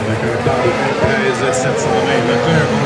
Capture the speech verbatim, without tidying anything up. Avec un temps de treize sept cent vingt,